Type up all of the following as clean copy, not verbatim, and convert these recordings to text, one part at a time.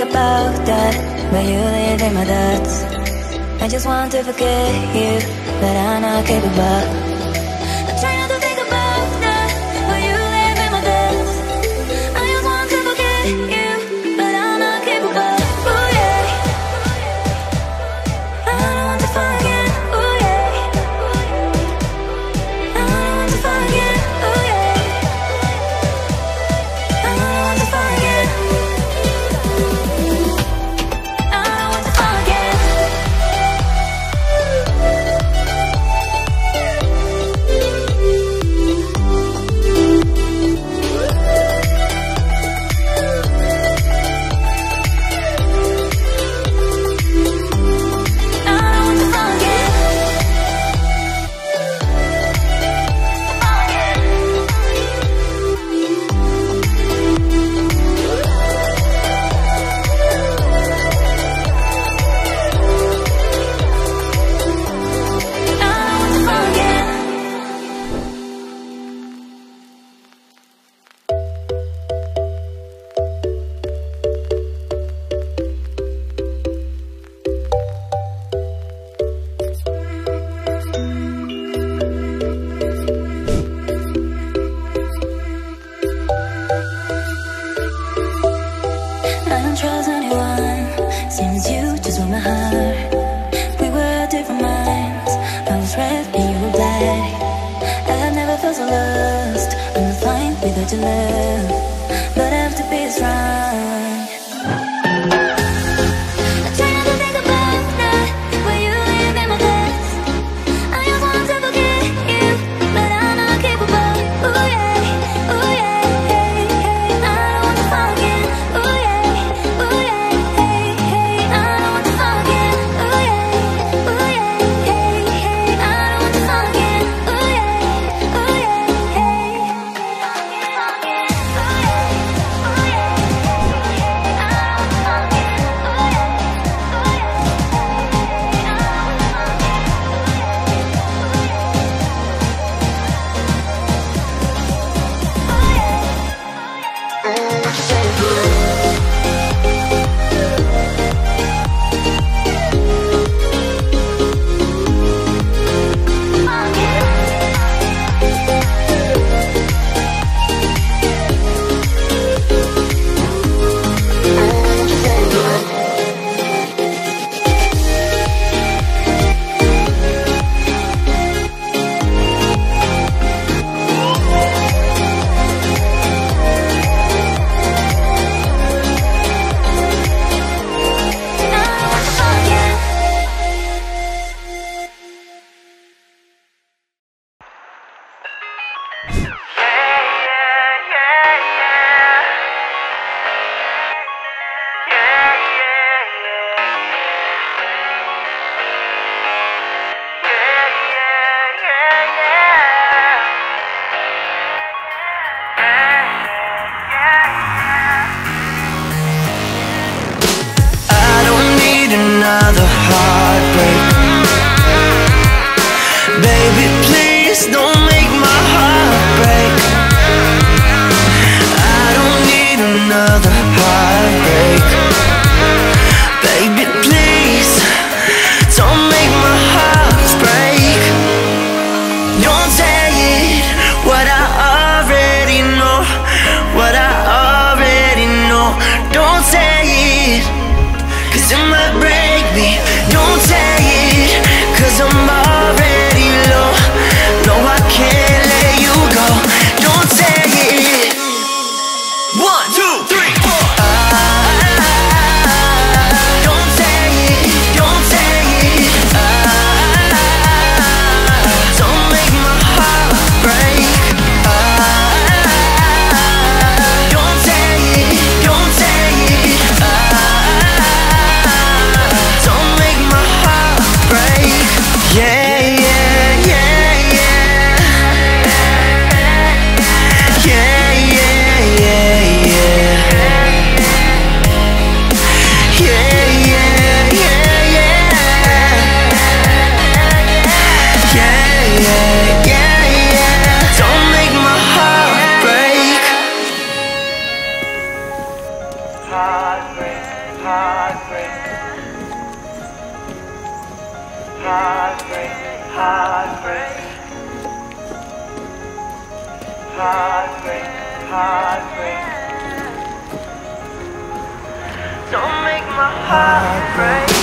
think about that, where you live in my thoughts. I just want to forget you, but I'm not capable. I try not to think about that, where you live in my thoughts. I just want to forget you, but I'm not capable. Ooh yeah, I don't want to fall again. Ooh yeah, I don't want to fall again. Ooh yeah, I don't want to fall again. Oh Heartbreak. Don't make my heart break.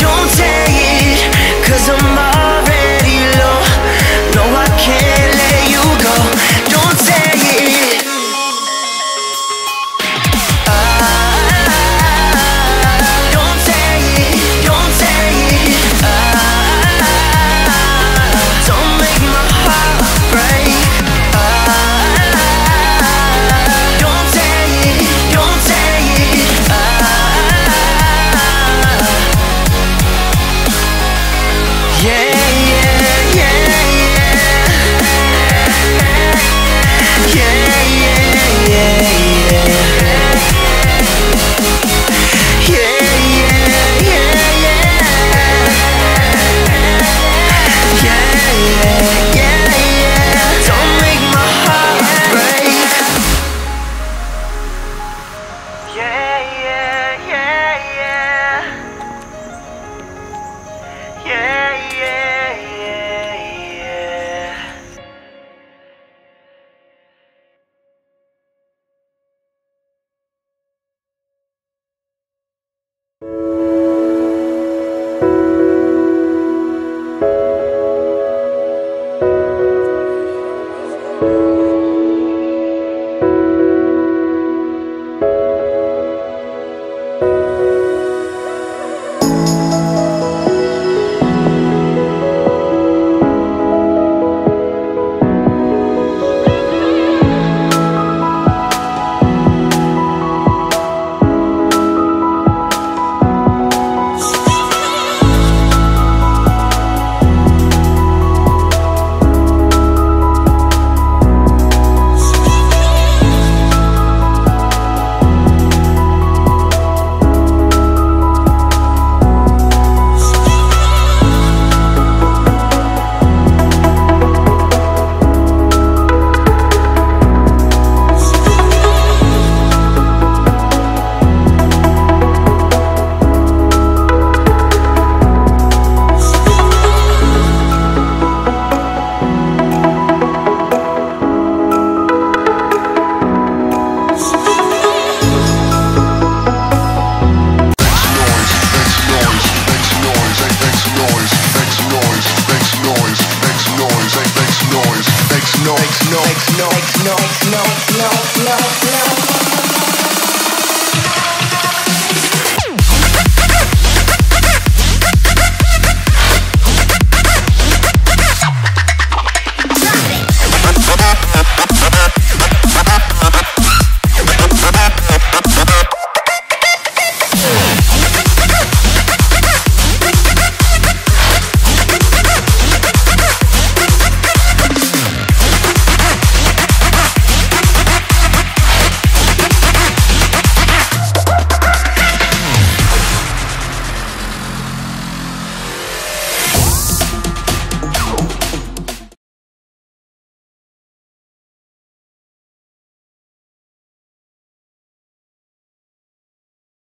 Don't say it, 'cause I'm